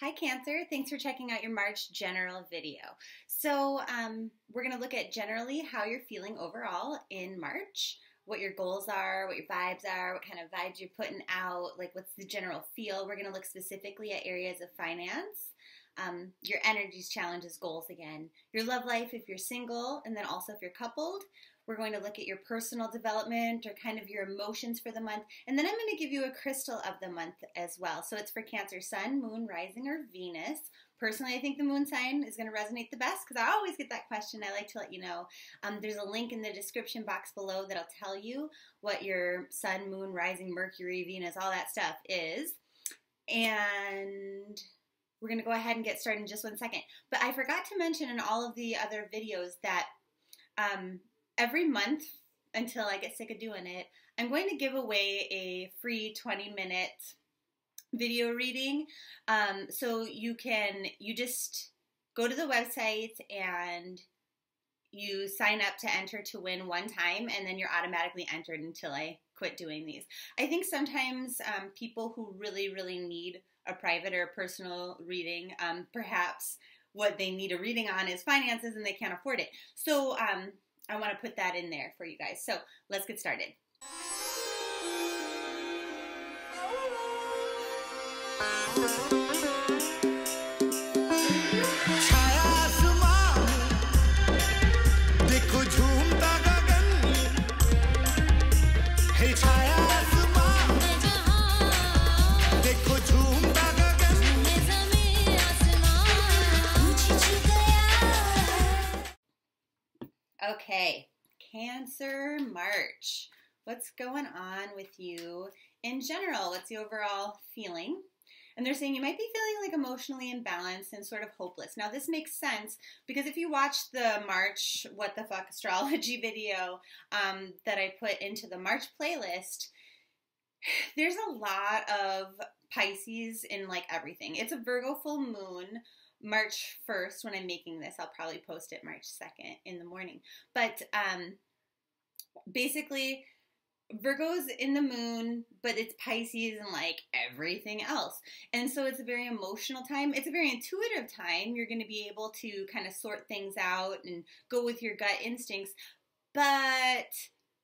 Hi Cancer, thanks for checking out your March general video. So we're gonna look at generally how you're feeling overall in March, what your goals are, what your vibes are, what kind of vibes you're putting out, like what's the general feel. We're gonna look specifically at areas of finance, your energies, challenges, goals again, your love life if you're single, and then also if you're coupled. We're going to look at your personal development or kind of your emotions for the month. And then I'm going to give you a crystal of the month as well. So it's for Cancer, Sun, Moon, Rising, or Venus. Personally, I think the Moon sign is going to resonate the best because I always get that question. I like to let you know. There's a link in the description box below that'll tell you what your Sun, Moon, Rising, Mercury, Venus, all that stuff is. And we're going to go ahead and get started in just one second. But I forgot to mention in all of the other videos that every month, until I get sick of doing it, I'm going to give away a free 20-minute video reading. So you just go to the website and you sign up to enter to win one time, and then you're automatically entered until I quit doing these. I think sometimes people who really, really need a private or a personal reading, perhaps what they need a reading on is finances and they can't afford it. So I want to put that in there for you guys. So let's get started. Okay, Cancer March. What's going on with you in general? What's the overall feeling? And they're saying you might be feeling like emotionally imbalanced and sort of hopeless. Now this makes sense because if you watch the March What the Fuck Astrology video that I put into the March playlist, there's a lot of Pisces in like everything. It's a Virgo full moon. March 1st, when I'm making this, I'll probably post it March 2nd in the morning. But basically, Virgo's in the moon, but it's Pisces and like everything else. And so it's a very emotional time. It's a very intuitive time. You're going to be able to kind of sort things out and go with your gut instincts. But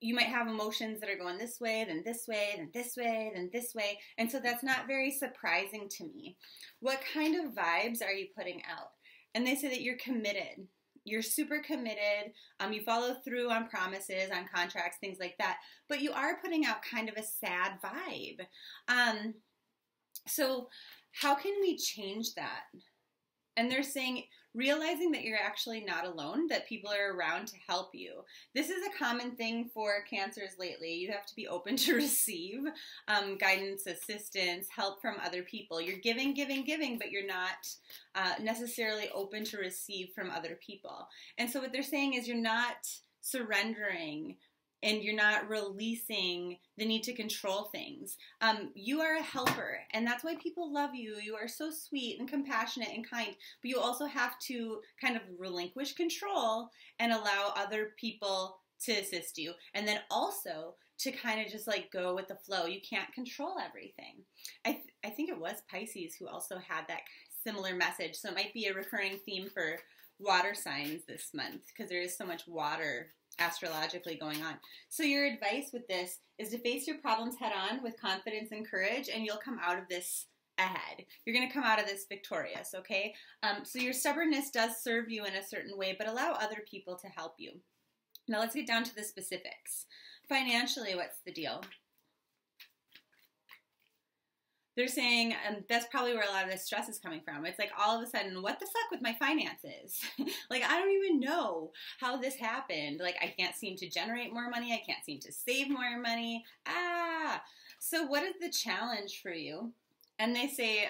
you might have emotions that are going this way, then this way, then this way, then this way. And so that's not very surprising to me. What kind of vibes are you putting out? And they say that you're committed. You're super committed. You follow through on promises, on contracts, things like that. But you are putting out kind of a sad vibe. So how can we change that? And they're saying, realizing that you're actually not alone, that people are around to help you. This is a common thing for Cancers lately. You have to be open to receive guidance, assistance, help from other people. You're giving, giving, giving, but you're not necessarily open to receive from other people. And so what they're saying is you're not surrendering and you're not releasing the need to control things. You are a helper, and that's why people love you. You are so sweet and compassionate and kind, but you also have to kind of relinquish control and allow other people to assist you, and then also to kind of just like go with the flow. You can't control everything. I think it was Pisces who also had that similar message, so it might be a recurring theme for water signs this month because there is so much water astrologically going on. So your advice with this is to face your problems head on with confidence and courage, and you'll come out of this ahead. You're going to come out of this victorious, okay? So your stubbornness does serve you in a certain way, but allow other people to help you. Now let's get down to the specifics. Financially, what's the deal? They're saying, and that's probably where a lot of this stress is coming from. It's like all of a sudden, what the fuck with my finances? Like, I don't even know how this happened. Like, I can't seem to generate more money. I can't seem to save more money. So what is the challenge for you? And they say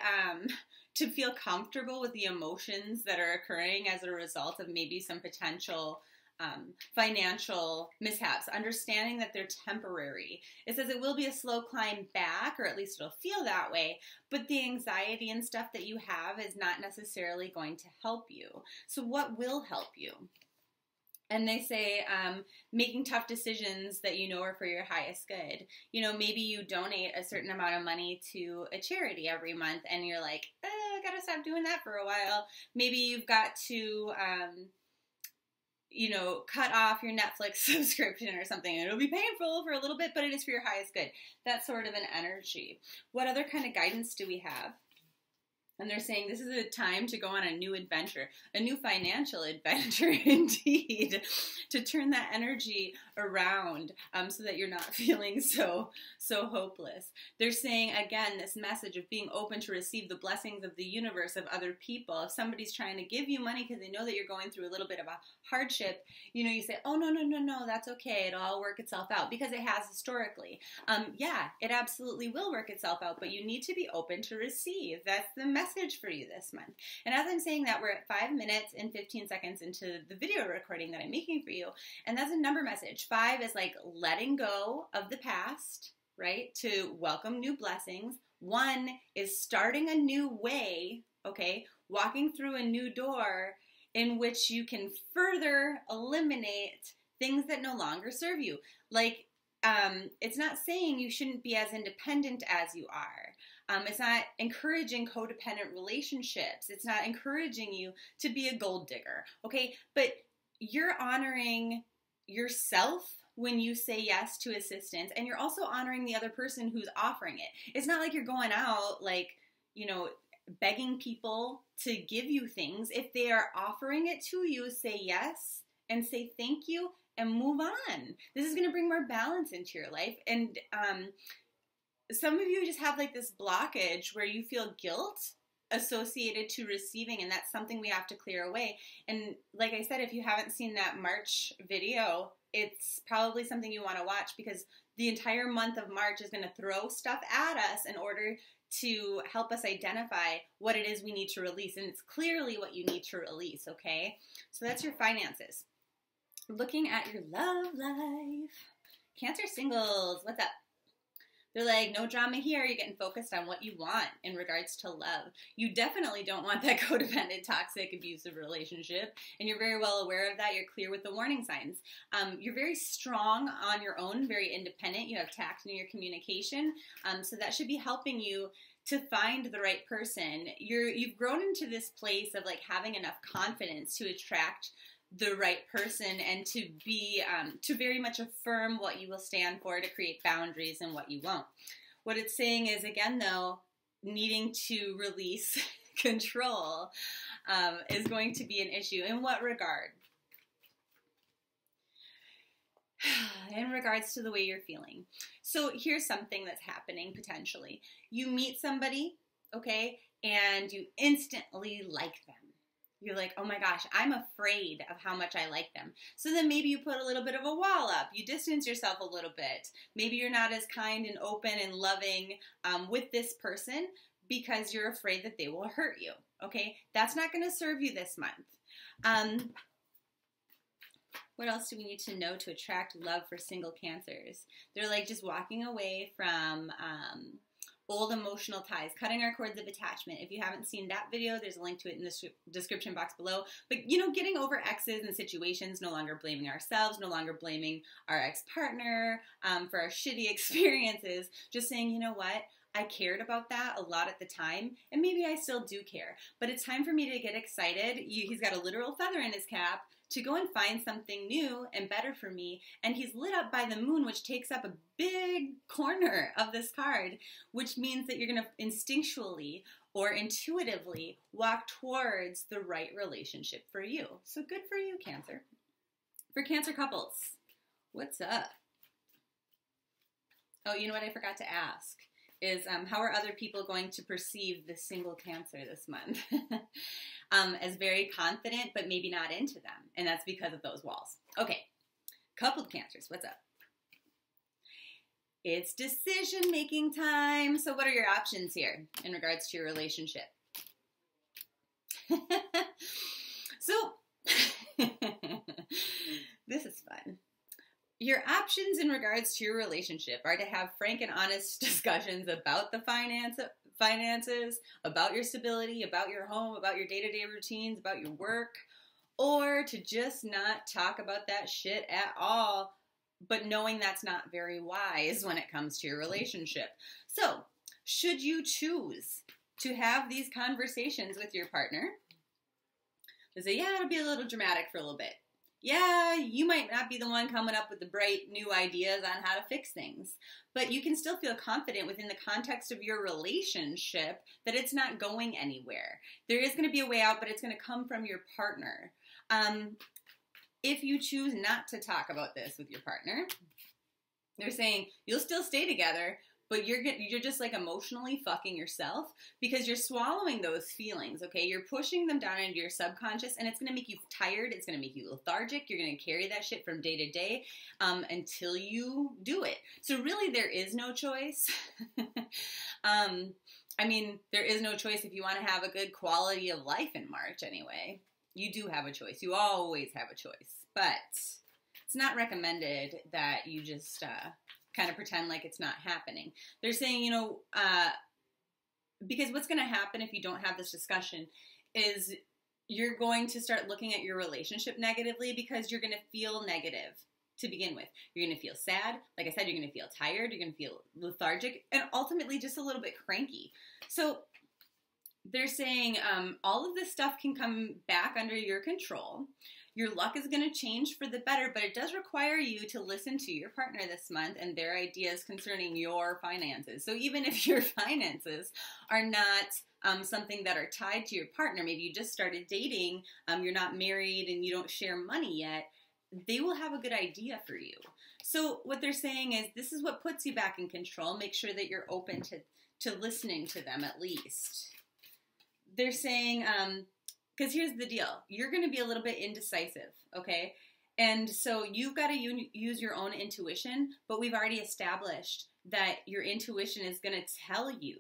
to feel comfortable with the emotions that are occurring as a result of maybe some potential financial mishaps, understanding that they're temporary. It says it will be a slow climb back, or at least it'll feel that way, but the anxiety and stuff that you have is not necessarily going to help you. So what will help you? And they say making tough decisions that you know are for your highest good. You know, maybe you donate a certain amount of money to a charity every month and you're like, I gotta stop doing that for a while. Maybe you've got to, you know, cut off your Netflix subscription or something. It'll be painful for a little bit, but it is for your highest good. That's sort of an energy. What other kind of guidance do we have? And they're saying this is a time to go on a new adventure, a new financial adventure indeed, to turn that energy around so that you're not feeling so hopeless. They're saying, again, this message of being open to receive the blessings of the universe, of other people. If somebody's trying to give you money because they know that you're going through a little bit of a hardship, you know, you say, oh, no, no, no, no, that's okay. It'll all work itself out, because it has historically. Yeah, it absolutely will work itself out, but you need to be open to receive. That's the message. Message for you this month. And as I'm saying that, we're at 5 minutes and 15 seconds into the video recording that I'm making for you, and that's a number message. 5 is like letting go of the past, right, to welcome new blessings. 1 is starting a new way, okay, walking through a new door in which you can further eliminate things that no longer serve you. Like, it's not saying you shouldn't be as independent as you are. It's not encouraging codependent relationships. It's not encouraging you to be a gold digger, okay? But you're honoring yourself when you say yes to assistance, and you're also honoring the other person who's offering it. It's not like you're going out, like, you know, begging people to give you things. If they are offering it to you, say yes and say thank you and move on. This is going to bring more balance into your life. And some of you just have like this blockage where you feel guilt associated to receiving, and that's something we have to clear away. And like I said, if you haven't seen that March video, it's probably something you want to watch, because the entire month of March is going to throw stuff at us in order to help us identify what it is we need to release. And it's clearly what you need to release, okay? So that's your finances. Looking at your love life. Cancer singles, what's up? They're like, no drama here. You're getting focused on what you want in regards to love. You definitely don't want that codependent, toxic, abusive relationship, and you're very well aware of that. You're clear with the warning signs. You're very strong on your own, very independent. You have tact in your communication, so that should be helping you to find the right person. You've grown into this place of like having enough confidence to attract the right person, and to be, to very much affirm what you will stand for, to create boundaries and what you won't. What it's saying is, again though, needing to release control is going to be an issue. In what regard? In regards to the way you're feeling. So here's something that's happening potentially. You meet somebody, okay, and you instantly like them. You're like, oh my gosh, I'm afraid of how much I like them. So then maybe you put a little bit of a wall up. You distance yourself a little bit. Maybe you're not as kind and open and loving with this person because you're afraid that they will hurt you, okay? That's not going to serve you this month. What else do we need to know to attract love for single Cancers? They're like just walking away from old emotional ties, cutting our cords of attachment. If you haven't seen that video, there's a link to it in the description box below. But, you know, getting over exes and situations, no longer blaming ourselves, no longer blaming our ex-partner for our shitty experiences, just saying, you know what? I cared about that a lot at the time, and maybe I still do care, but it's time for me to get excited. He's got a literal feather in his cap to go and find something new and better for me, and he's lit up by the moon, which takes up a big corner of this card, which means that you're going to instinctually or intuitively walk towards the right relationship for you. So good for you, Cancer. For Cancer couples, what's up? Oh, you know what I forgot to ask? Is how are other people going to perceive the single Cancer this month? As very confident, but maybe not into them. And that's because of those walls. Okay, coupled Cancers, what's up? It's decision-making time. So what are your options here in regards to your relationship? This is fun. Your options in regards to your relationship are to have frank and honest discussions about the finances, about your stability, about your home, about your day-to-day routines, about your work, or to just not talk about that shit at all, but knowing that's not very wise when it comes to your relationship. So, should you choose to have these conversations with your partner. They say, yeah, it'll be a little dramatic for a little bit. Yeah, you might not be the one coming up with the bright new ideas on how to fix things, but you can still feel confident within the context of your relationship that it's not going anywhere. There is going to be a way out, but it's going to come from your partner. If you choose not to talk about this with your partner, they're saying you'll still stay together, but you're just like emotionally fucking yourself because you're swallowing those feelings, okay? You're pushing them down into your subconscious, and it's going to make you tired. It's going to make you lethargic. You're going to carry that shit from day to day until you do it. So really there is no choice. I mean, there is no choice if you want to have a good quality of life in March anyway. You do have a choice. You always have a choice. But it's not recommended that you just kind of pretend like it's not happening. They're saying, you know, because what's going to happen if you don't have this discussion is you're going to start looking at your relationship negatively because you're going to feel negative to begin with. You're going to feel sad. Like I said, you're going to feel tired. You're going to feel lethargic and ultimately just a little bit cranky. So they're saying all of this stuff can come back under your control. Your luck is going to change for the better, but it does require you to listen to your partner this month and their ideas concerning your finances. So even if your finances are not something that are tied to your partner, maybe you just started dating, you're not married and you don't share money yet, they will have a good idea for you. So what they're saying is this is what puts you back in control. Make sure that you're open to listening to them at least. They're saying... Because here's the deal. You're going to be a little bit indecisive, okay? And so you've got to use your own intuition, but we've already established that your intuition is going to tell you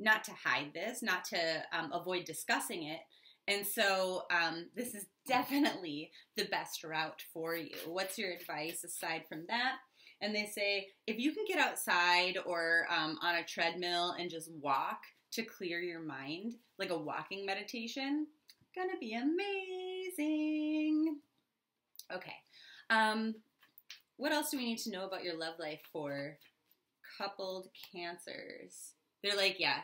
not to hide this, not to avoid discussing it. And so this is definitely the best route for you. What's your advice aside from that? And they say, if you can get outside or on a treadmill and just walk to clear your mind, like a walking meditation, gonna be amazing. Okay. What else do we need to know about your love life for coupled cancers? They're like, yeah,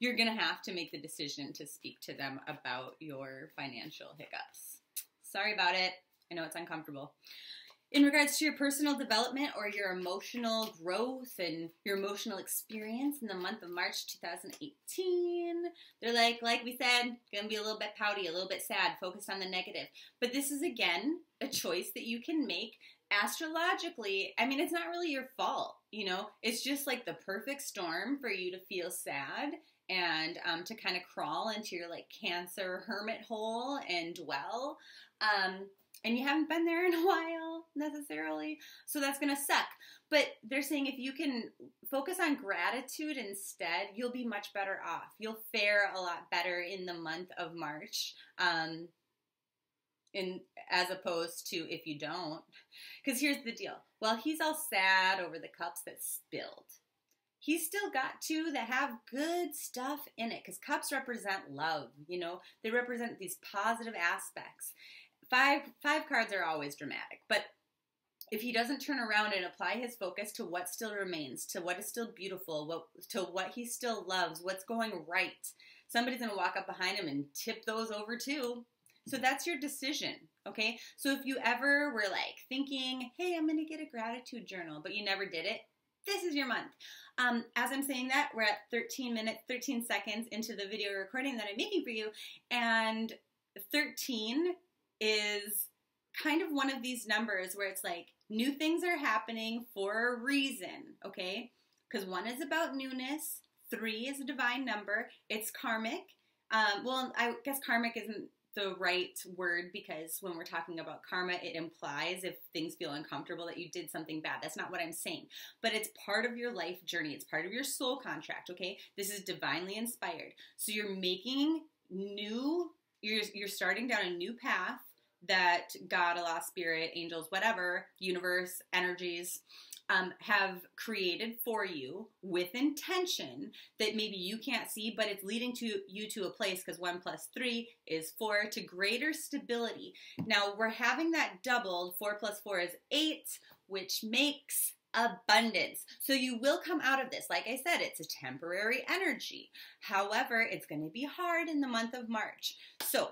you're gonna have to make the decision to speak to them about your financial hiccups. Sorry about it. I know it's uncomfortable. In regards to your personal development or your emotional growth and your emotional experience in the month of March 2018, they're like we said, going to be a little bit pouty, a little bit sad, focused on the negative. But this is, again, a choice that you can make astrologically. I mean, it's not really your fault, you know. It's just like the perfect storm for you to feel sad and to kind of crawl into your, like, Cancer hermit hole and dwell. And you haven't been there in a while, necessarily, so that's going to suck. But they're saying if you can focus on gratitude instead, you'll be much better off. You'll fare a lot better in the month of March, as opposed to if you don't. Because here's the deal. Well, he's all sad over the cups that spilled. He's still got two that have good stuff in it, because cups represent love, you know. They represent these positive aspects. Five cards are always dramatic, but if he doesn't turn around and apply his focus to what still remains, to what is still beautiful, to what he still loves, what's going right, somebody's going to walk up behind him and tip those over too. So that's your decision, okay? So if you ever were like thinking, hey, I'm going to get a gratitude journal, but you never did it, this is your month. As I'm saying that, we're at 13 minutes, 13 seconds into the video recording that I'm making for you, and 13 is kind of one of these numbers where it's like new things are happening for a reason, okay? Because 1 is about newness, 3 is a divine number, it's karmic. Well, I guess karmic isn't the right word because when we're talking about karma, it implies if things feel uncomfortable that you did something bad. That's not what I'm saying. But it's part of your life journey. It's part of your soul contract, okay? This is divinely inspired. So you're making new, you're starting down a new path that God, Allah, Spirit, angels, whatever, universe, energies have created for you with intention that maybe you can't see, but it's leading to you to a place because 1 plus 3 is 4 to greater stability. Now we're having that doubled. 4 plus 4 is 8, which makes abundance. So you will come out of this. Like I said, it's a temporary energy. However, it's going to be hard in the month of March. So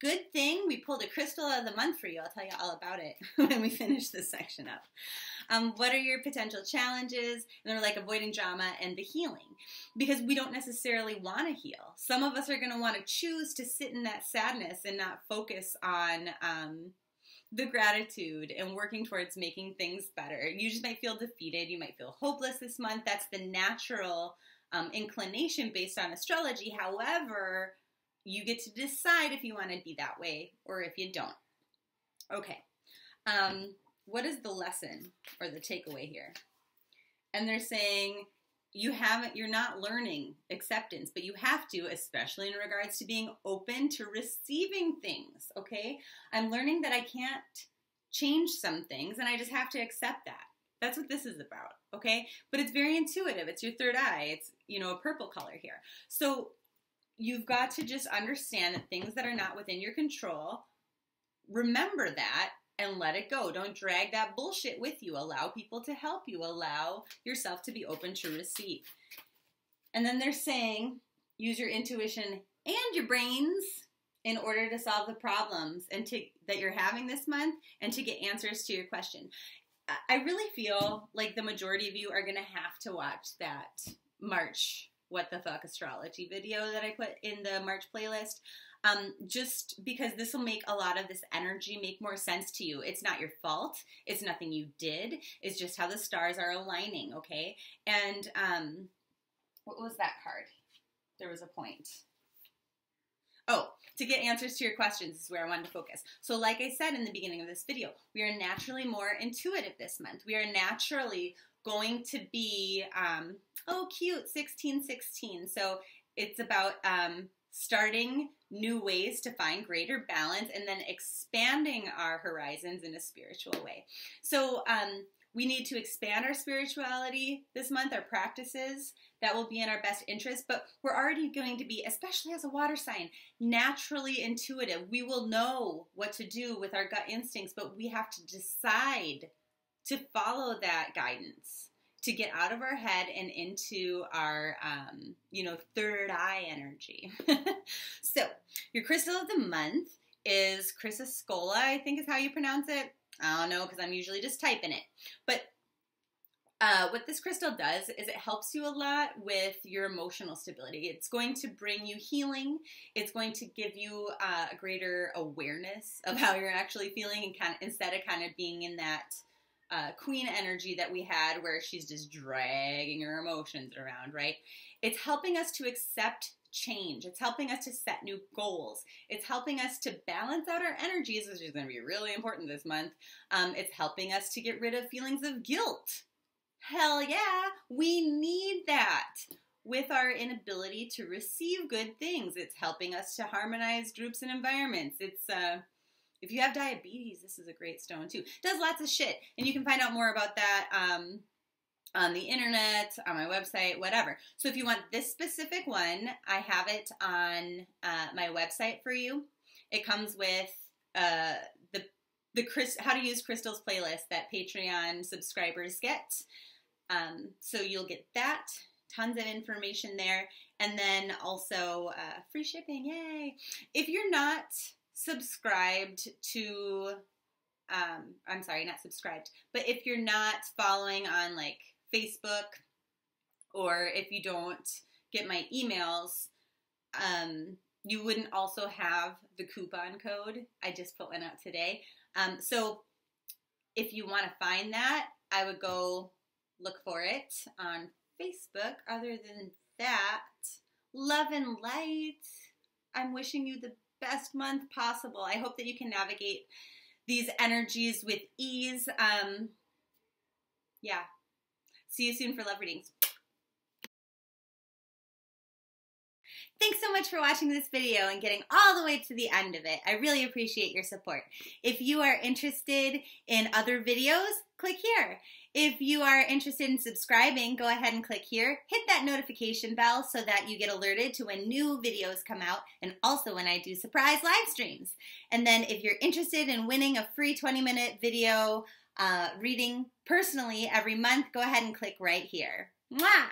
good thing we pulled a crystal of the month for you. I'll tell you all about it when we finish this section up. What are your potential challenges? And they're like avoiding drama and the healing, because we don't necessarily want to heal. Some of us are going to want to choose to sit in that sadness and not focus on the gratitude and working towards making things better. You just might feel defeated. You might feel hopeless this month. That's the natural inclination based on astrology. However, you get to decide if you want to be that way or if you don't. Okay. What is the lesson or the takeaway here? And they're saying you're not learning acceptance, but you have to, especially in regards to being open to receiving things. Okay. I'm learning that I can't change some things and I just have to accept that. That's what this is about. Okay. But it's very intuitive. It's your third eye. It's, you know, a purple color here. So you've got to just understand that things that are not within your control, remember that and let it go. Don't drag that bullshit with you. Allow people to help you. Allow yourself to be open to receive. And then they're saying, use your intuition and your brains in order to solve the problems and that you're having this month and to get answers to your question. I really feel like the majority of you are going to have to watch that March What the Fuck Astrology video that I put in the March playlist, just because this will make a lot of this energy make more sense to you. It's not your fault. It's nothing you did. It's just how the stars are aligning, okay? And what was that card? There was a point. Oh, to get answers to your questions is where I wanted to focus. So like I said in the beginning of this video, we are naturally more intuitive this month. We are naturally going to be, oh, cute, 1616. So it's about starting new ways to find greater balance and then expanding our horizons in a spiritual way. So we need to expand our spirituality this month, our practices. That will be in our best interest, but we're already going to be, especially as a water sign, naturally intuitive. We will know what to do with our gut instincts, but we have to decide to follow that guidance, to get out of our head and into our, you know, third eye energy. So your crystal of the month is Chrysoscolla, I think is how you pronounce it. I don't know, because I'm usually just typing it. But what this crystal does is it helps you a lot with your emotional stability. It's going to bring you healing. It's going to give you a greater awareness of how you're actually feeling, and instead of kind of being in that queen energy that we had where she's just dragging her emotions around, right? It's helping us to accept change. It's helping us to set new goals. It's helping us to balance out our energies, which is going to be really important this month. It's helping us to get rid of feelings of guilt. Hell yeah, we need that with our inability to receive good things. It's helping us to harmonize groups and environments. It's, if you have diabetes, this is a great stone too. It does lots of shit, and you can find out more about that on the internet, on my website, whatever. So if you want this specific one, I have it on my website for you. It comes with the How to Use Crystals playlist that Patreon subscribers get. So you'll get that, tons of information there, and then also free shipping, yay! If you're not subscribed to, I'm sorry, not subscribed, but if you're not following on like Facebook, or if you don't get my emails, you wouldn't also have the coupon code. I just put one out today. So if you want to find that, I would go look for it on Facebook. Other than that, love and light. I'm wishing you the best month possible. I hope that you can navigate these energies with ease. Yeah. See you soon for love readings. Thanks so much for watching this video and getting all the way to the end of it. I really appreciate your support. If you are interested in other videos, click here. If you are interested in subscribing, go ahead and click here. Hit that notification bell so that you get alerted to when new videos come out and also when I do surprise live streams. And then if you're interested in winning a free 20-minute video reading personally every month, go ahead and click right here. Mwah!